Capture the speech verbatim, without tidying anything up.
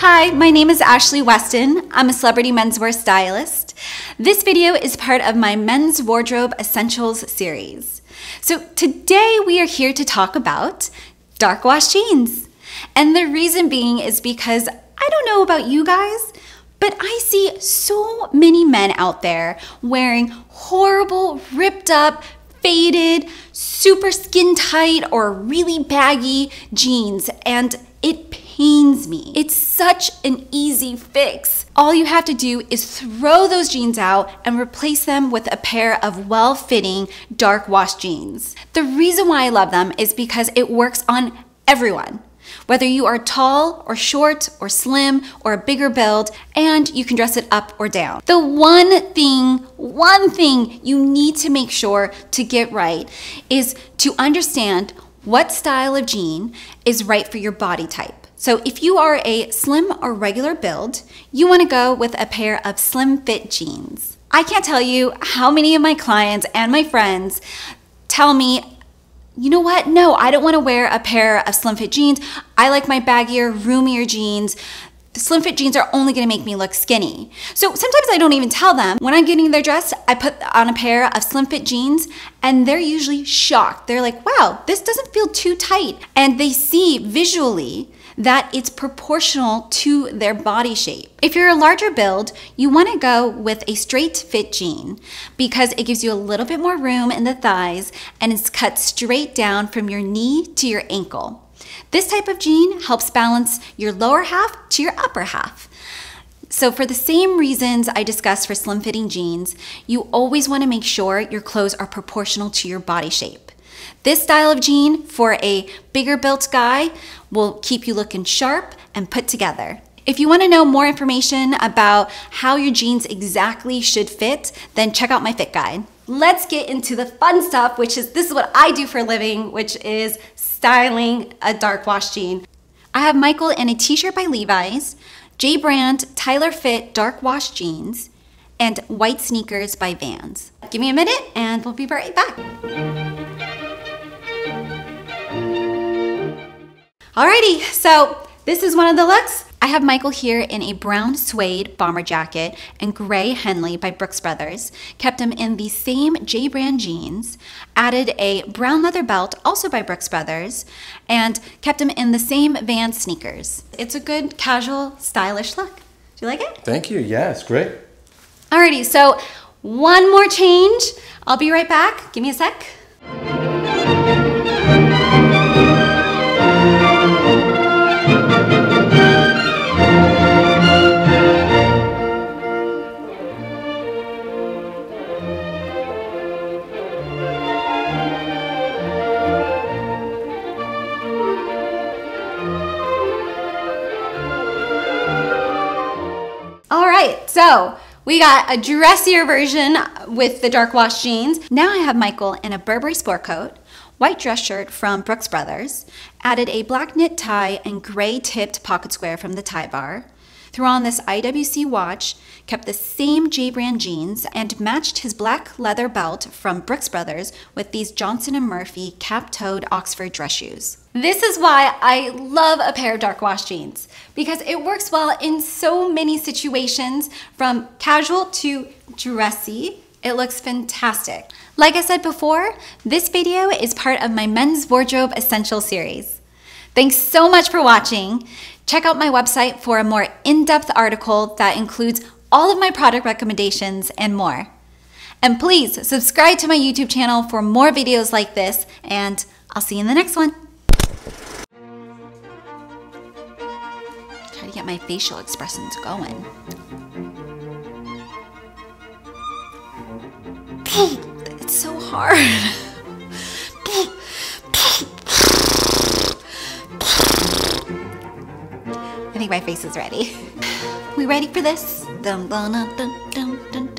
Hi, my name is Ashley Weston. I'm a celebrity menswear stylist. This video is part of my Men's Wardrobe Essentials series. So today we are here to talk about dark wash jeans. And the reason being is because I don't know about you guys, but I see so many men out there wearing horrible, ripped up, faded, super skin tight or really baggy jeans, and it pains me. It's such an easy fix. All you have to do is throw those jeans out and replace them with a pair of well-fitting dark wash jeans. The reason why I love them is because it works on everyone. Whether you are tall or short or slim or a bigger build, and you can dress it up or down. The one thing, one thing you need to make sure to get right is to understand what style of jean is right for your body type. So if you are a slim or regular build, you wanna go with a pair of slim fit jeans. I can't tell you how many of my clients and my friends tell me, you know what? No, I don't want to wear a pair of slim fit jeans. I like my baggier, roomier jeans. The slim fit jeans are only going to make me look skinny. So sometimes I don't even tell them. When I'm getting their dress, I put on a pair of slim fit jeans and they're usually shocked. They're like, wow, this doesn't feel too tight. And they see visually that it's proportional to their body shape. If you're a larger build, you wanna go with a straight fit jean because it gives you a little bit more room in the thighs and it's cut straight down from your knee to your ankle. This type of jean helps balance your lower half to your upper half. So for the same reasons I discussed for slim fitting jeans, you always wanna make sure your clothes are proportional to your body shape. This style of jean for a bigger built guy will keep you looking sharp and put together. If you want to know more information about how your jeans exactly should fit, then check out my fit guide. Let's get into the fun stuff, which is this is what I do for a living, which is styling a dark wash jean. I have Michael in a t-shirt by Levi's, J Brand Tyler Fit dark wash jeans, and white sneakers by Vans. Give me a minute and we'll be right back. Alrighty, so this is one of the looks. I have Michael here in a brown suede bomber jacket and gray Henley by Brooks Brothers. Kept him in the same J Brand jeans, added a brown leather belt also by Brooks Brothers, and kept him in the same Vans sneakers. It's a good casual stylish look. Do you like it? Thank you, yeah, it's great. Alrighty, so one more change. I'll be right back, give me a sec. So we got a dressier version with the dark wash jeans. Now I have Michael in a Burberry sport coat, white dress shirt from Brooks Brothers, added a black knit tie and gray tipped pocket square from the Tie Bar, threw on this I W C watch, kept the same J Brand jeans, and matched his black leather belt from Brooks Brothers with these Johnson and Murphy cap-toed Oxford dress shoes. This is why I love a pair of dark wash jeans, because it works well in so many situations, from casual to dressy. It looks fantastic. Like I said before, this video is part of my Men's Wardrobe Essentials series. Thanks so much for watching. Check out my website for a more in-depth article that includes all of my product recommendations and more. And please subscribe to my YouTube channel for more videos like this, and I'll see you in the next one. Get my facial expressions going. It's so hard. I think my face is ready. We ready for this? Dun, dun, dun, dun, dun.